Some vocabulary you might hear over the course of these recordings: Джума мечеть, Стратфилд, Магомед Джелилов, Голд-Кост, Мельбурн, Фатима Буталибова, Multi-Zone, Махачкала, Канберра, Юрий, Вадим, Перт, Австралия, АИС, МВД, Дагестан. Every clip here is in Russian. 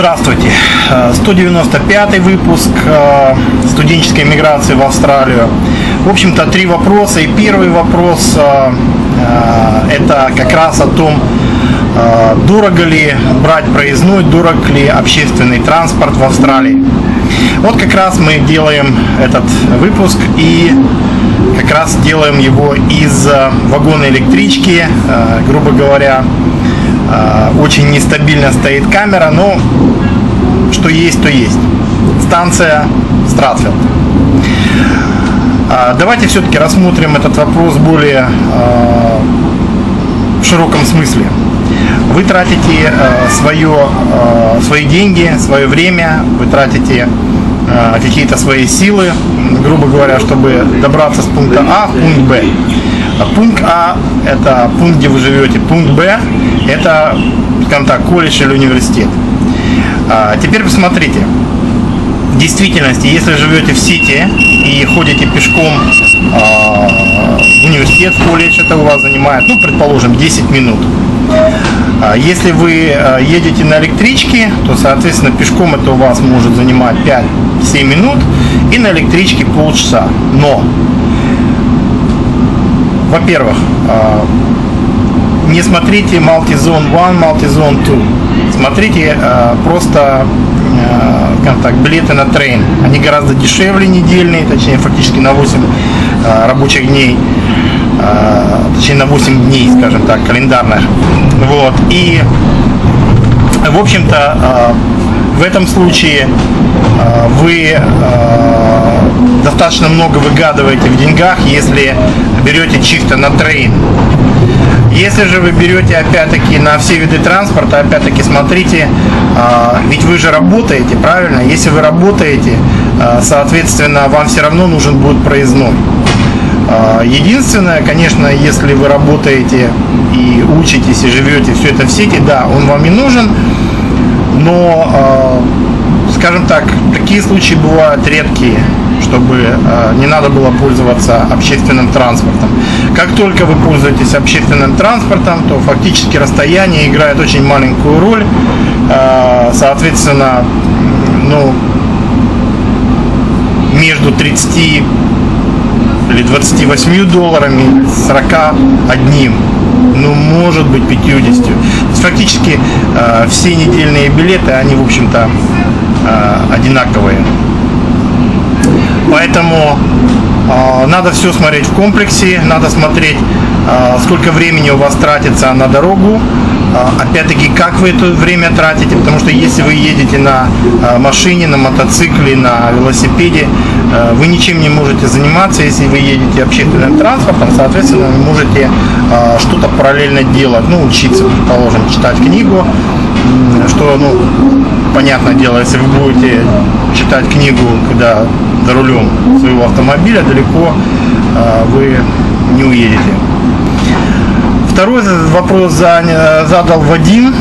Здравствуйте! 195 выпуск студенческой миграции в Австралию. В общем-то, три вопроса. И первый вопрос – это как раз о том, дорого ли брать проездной, дорог ли общественный транспорт в Австралии. Вот как раз мы делаем этот выпуск и как раз делаем его из вагона электрички, грубо говоря. Очень нестабильно стоит камера, но что есть, то есть. Станция Стратфилд. Давайте все-таки рассмотрим этот вопрос более в широком смысле. Вы тратите свои деньги, свое время, вы тратите какие-то свои силы, грубо говоря, чтобы добраться с пункта А в пункт Б. Пункт А – это пункт, где вы живете. Пункт Б – это, скажем так, колледж или университет. Теперь посмотрите. В действительности, если живете в Сити и ходите пешком в университет, в колледж, это у вас занимает, ну, предположим, 10 минут. Если вы едете на электричке, то, соответственно, пешком это у вас может занимать 5-7 минут и на электричке полчаса. Но, во-первых, не смотрите Multi-Zone 1, Multi-Zone 2. Смотрите просто, скажем так, билеты на трейн. Они гораздо дешевле недельные, точнее фактически на 8 рабочих дней. Точнее на 8 дней, скажем так, календарных. Вот. И, в общем-то, в этом случае вы достаточно много выгадываете в деньгах, если берете чисто на трейн. Если же вы берете опять-таки на все виды транспорта, опять-таки смотрите, ведь вы же работаете, правильно? Если вы работаете, соответственно, вам все равно нужен будет проездной. Единственное, конечно, если вы работаете и учитесь, и живете, все это в Сити, да, он вам не нужен, но, скажем так, такие случаи бывают редкие, чтобы не надо было пользоваться общественным транспортом. Как только вы пользуетесь общественным транспортом, то фактически расстояние играет очень маленькую роль, соответственно, ну, между 30 или 28 долларами, 41, ну, может быть, 50. Фактически все недельные билеты, они, в общем-то, одинаковые. Поэтому надо все смотреть в комплексе, надо смотреть, сколько времени у вас тратится на дорогу. Опять-таки, как вы это время тратите, потому что если вы едете на машине, на мотоцикле, на велосипеде, вы ничем не можете заниматься. Если вы едете общественным транспортом, соответственно, вы можете что-то параллельно делать, ну, учиться, предположим, читать книгу, что, ну, понятное дело, если вы будете читать книгу, когда за рулем своего автомобиля, далеко вы не уедете. Второй вопрос задал Вадим.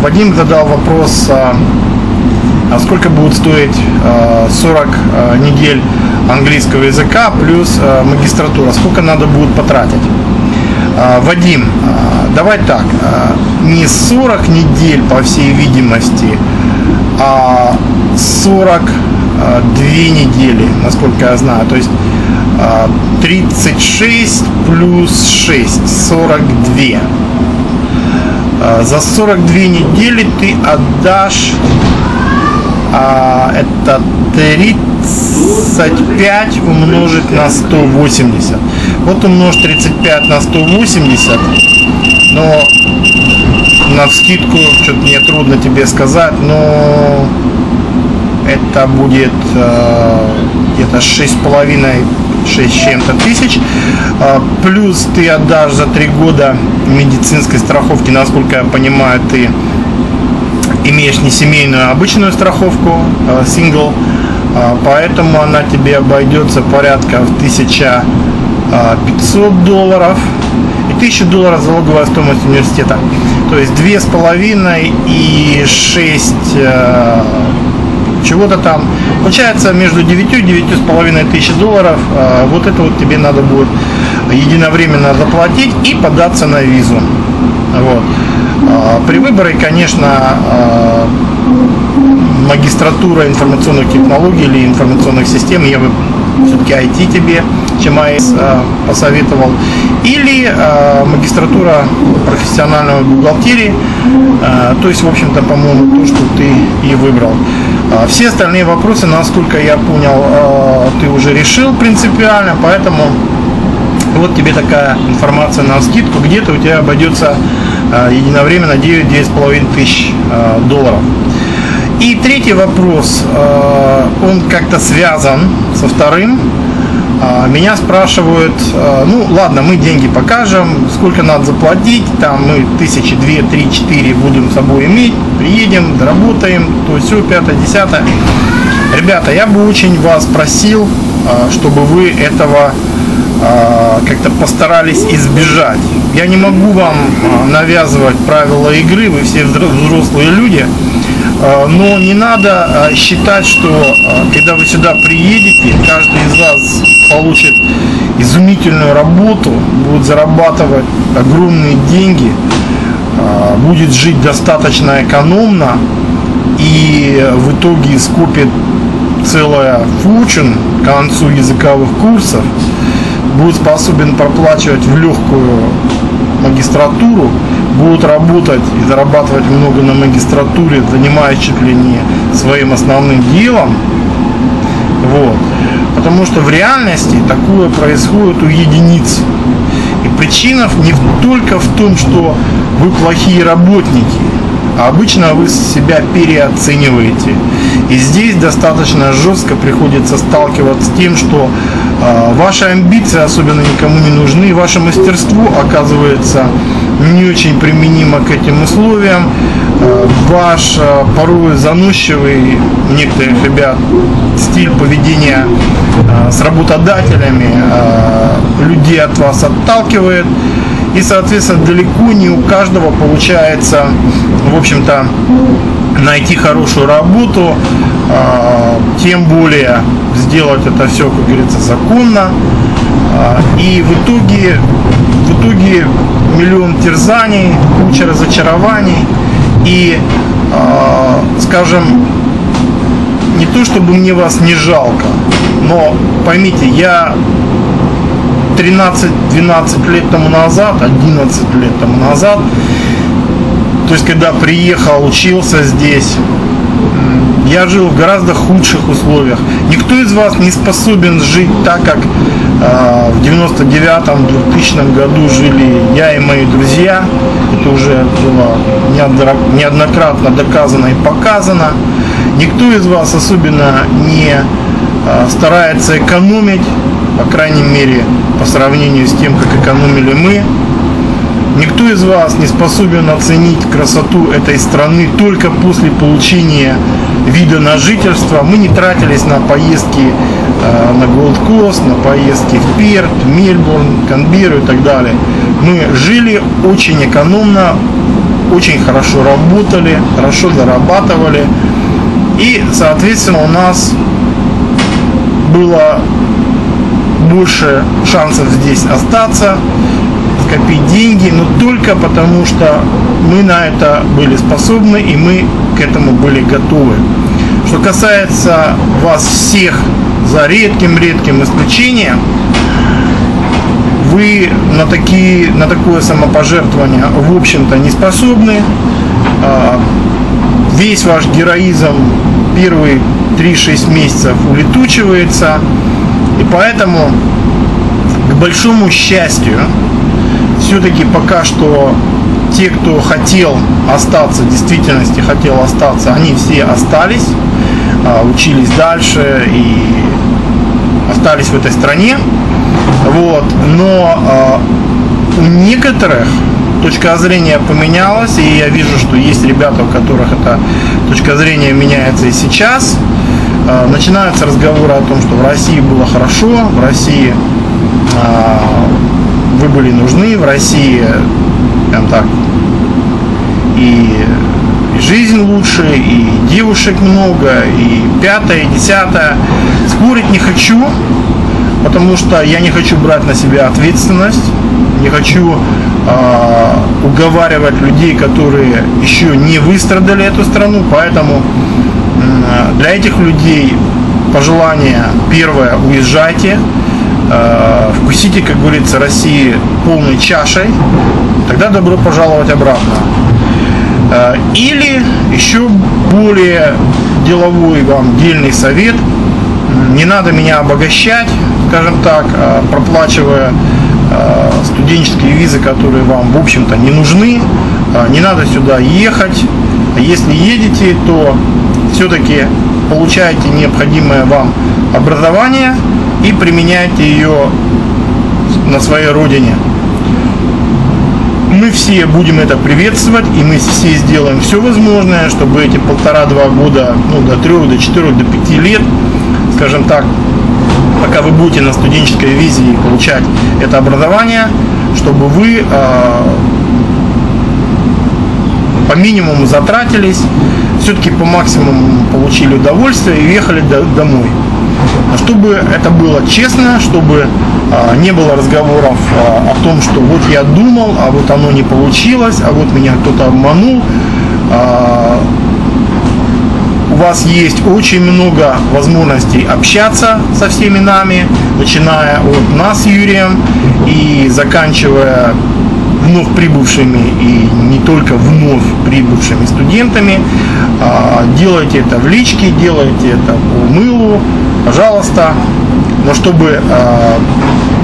Вадим задал вопрос, а сколько будет стоить 40 недель английского языка плюс магистратура, сколько надо будет потратить. Вадим, давай так, не 40 недель, по всей видимости, а 42 недели, насколько я знаю, то есть 36 плюс 6, 42. За 42 недели ты отдашь, это 35 умножить на 180. Вот умножь 35 на 180, но навскидку, что-то мне трудно тебе сказать, но это будет где-то 6 с чем-то тысяч. Плюс ты отдашь за 3 года медицинской страховки, насколько я понимаю, ты имеешь не семейную, а обычную страховку, сингл, поэтому она тебе обойдется порядка в 1500 долларов и 1000 долларов залоговая стоимость университета. То есть 2,5 и 6 чего-то там. Получается между 9 и 9,5 тысяч долларов. Вот это вот тебе надо будет единовременно заплатить и податься на визу. Вот. При выборе, конечно, магистратура информационных технологий или информационных систем, я бы все-таки IT тебе, чем АИС, посоветовал, или магистратура профессионального бухгалтерии, то есть, в общем-то, по-моему, то, что ты и выбрал. Все остальные вопросы, насколько я понял, ты уже решил принципиально, поэтому вот тебе такая информация навскидку, где-то у тебя обойдется единовременно 9-9,5 тысяч долларов. И третий вопрос, он как-то связан со вторым. Меня спрашивают, ну ладно, мы деньги покажем, сколько надо заплатить, там мы 1000, 2000, 3000, 4000 будем с собой иметь, приедем, доработаем, то все, 5-10. Ребята, я бы очень вас просил, чтобы вы этого как-то постарались избежать. Я не могу вам навязывать правила игры, вы все взрослые люди, но не надо считать, что когда вы сюда приедете, каждый из вас получит изумительную работу, будет зарабатывать огромные деньги, будет жить достаточно экономно и в итоге скопит целая фучин к концу языковых курсов, будет способен проплачивать в легкую магистратуру, будут работать и зарабатывать много на магистратуре, занимаясь чуть ли не своим основным делом. Вот. Потому что в реальности такое происходит у единиц. И причина не только в том, что вы плохие работники, а обычно вы себя переоцениваете. И здесь достаточно жестко приходится сталкиваться с тем, что ваши амбиции особенно никому не нужны, ваше мастерство оказывается не очень применимо к этим условиям, ваш порой заносчивый у некоторых ребят стиль поведения с работодателями людей от вас отталкивает, и соответственно далеко не у каждого получается, в общем-то, найти хорошую работу, тем более сделать это все, как говорится, законно. И в итоге миллион терзаний, куча разочарований и, скажем, не то чтобы мне вас не жалко, но поймите, я 13-12 лет тому назад, 11 лет тому назад, то есть когда приехал, учился здесь, я жил в гораздо худших условиях. Никто из вас не способен жить так, как в 1999-2000 году жили я и мои друзья. Это уже было неоднократно доказано и показано. Никто из вас особенно не старается экономить, по крайней мере, по сравнению с тем, как экономили мы. Никто из вас не способен оценить красоту этой страны только после получения вида на жительство. Мы не тратились на поездки на Голд-Кост, на поездки в Перт, Мельбурн, Канберру и так далее. Мы жили очень экономно, очень хорошо работали, хорошо зарабатывали. И, соответственно, у нас было больше шансов здесь остаться, копить деньги, но только потому, что мы на это были способны и мы к этому были готовы. Что касается вас всех, за редким-редким исключением, вы на такое самопожертвование, в общем-то, не способны. Весь ваш героизм первые 3-6 месяцев улетучивается, и поэтому, к большому счастью, все-таки пока что те, кто хотел остаться, в действительности хотел остаться, они все остались, учились дальше и остались в этой стране. Вот. Но у некоторых точка зрения поменялась, и я вижу, что есть ребята, у которых эта точка зрения меняется и сейчас. Начинаются разговоры о том, что в России было хорошо, в России вы были нужны, в России прям так и жизнь лучше, и девушек много, и 5-е, 10-е. Спорить не хочу, потому что я не хочу брать на себя ответственность. не хочу уговаривать людей, которые еще не выстрадали эту страну, поэтому для этих людей пожелание первое: уезжайте, вкусите, как говорится, России полной чашей, тогда добро пожаловать обратно. Или еще более деловой вам дельный совет: не надо меня обогащать, скажем так, проплачивая студенческие визы, которые вам, в общем-то, не нужны. Не надо сюда ехать. Если едете, то все-таки получаете необходимое вам образование и применяйте ее на своей родине. Мы все будем это приветствовать, и мы все сделаем все возможное, чтобы эти 1,5-2 года, до 3, до 4, до 5 лет, скажем так, пока вы будете на студенческой визе и получать это образование, чтобы вы по минимуму затратились, все-таки по максимуму получили удовольствие и уехали домой. Чтобы это было честно, чтобы не было разговоров о том, что вот я думал, а вот оно не получилось, а вот меня кто-то обманул. У вас есть очень много возможностей общаться со всеми нами, начиная от нас с Юрием и заканчивая вновь прибывшими и не только вновь прибывшими студентами. Делайте это в личке, делайте это по мылу, пожалуйста, но чтобы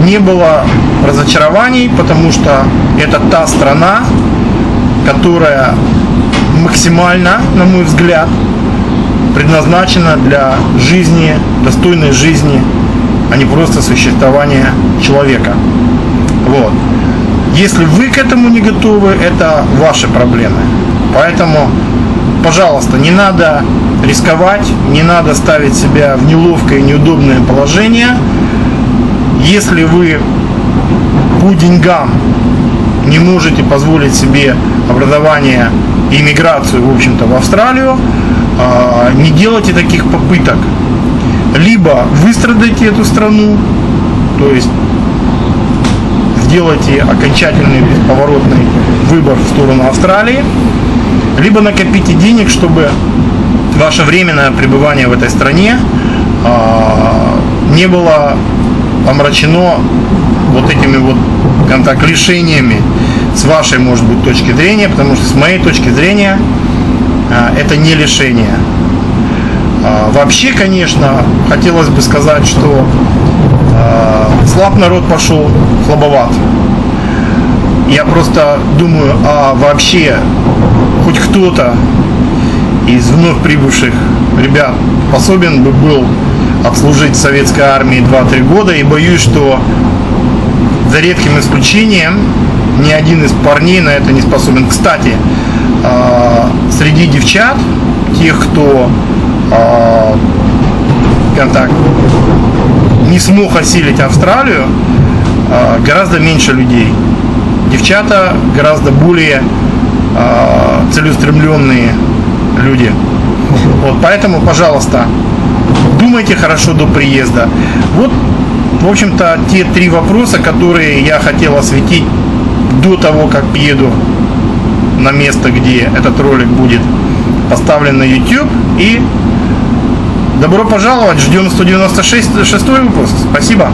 не было разочарований, потому что это та страна, которая максимально, на мой взгляд, предназначена для жизни, достойной жизни, а не просто существования человека. Вот. Если вы к этому не готовы, это ваши проблемы. Поэтому, пожалуйста, не надо рисковать, не надо ставить себя в неловкое и неудобное положение. Если вы по деньгам не можете позволить себе образование и иммиграцию, в общем-то, в Австралию, не делайте таких попыток. Либо выстрадайте эту страну, то есть делайте окончательный бесповоротный выбор в сторону Австралии, либо накопите денег, чтобы ваше временное пребывание в этой стране не было омрачено вот этими вот, скажем так, лишениями с вашей, может быть, точки зрения, потому что с моей точки зрения это не лишение. Вообще, конечно, хотелось бы сказать, что слаб народ пошел, слабоват. Я просто думаю, а вообще хоть кто-то из вновь прибывших ребят способен бы был отслужить в советской армии 2-3 года, и боюсь, что за редким исключением ни один из парней на это не способен. Кстати, среди девчат, тех, кто так, не смог осилить Австралию, гораздо меньше людей. Девчата гораздо более целеустремленные люди. Вот, поэтому, пожалуйста, думайте хорошо до приезда. Вот, в общем-то, те 3 вопроса, которые я хотел осветить до того, как еду на место, где этот ролик будет поставлен на YouTube. И добро пожаловать, ждем 196-й выпуск. Спасибо.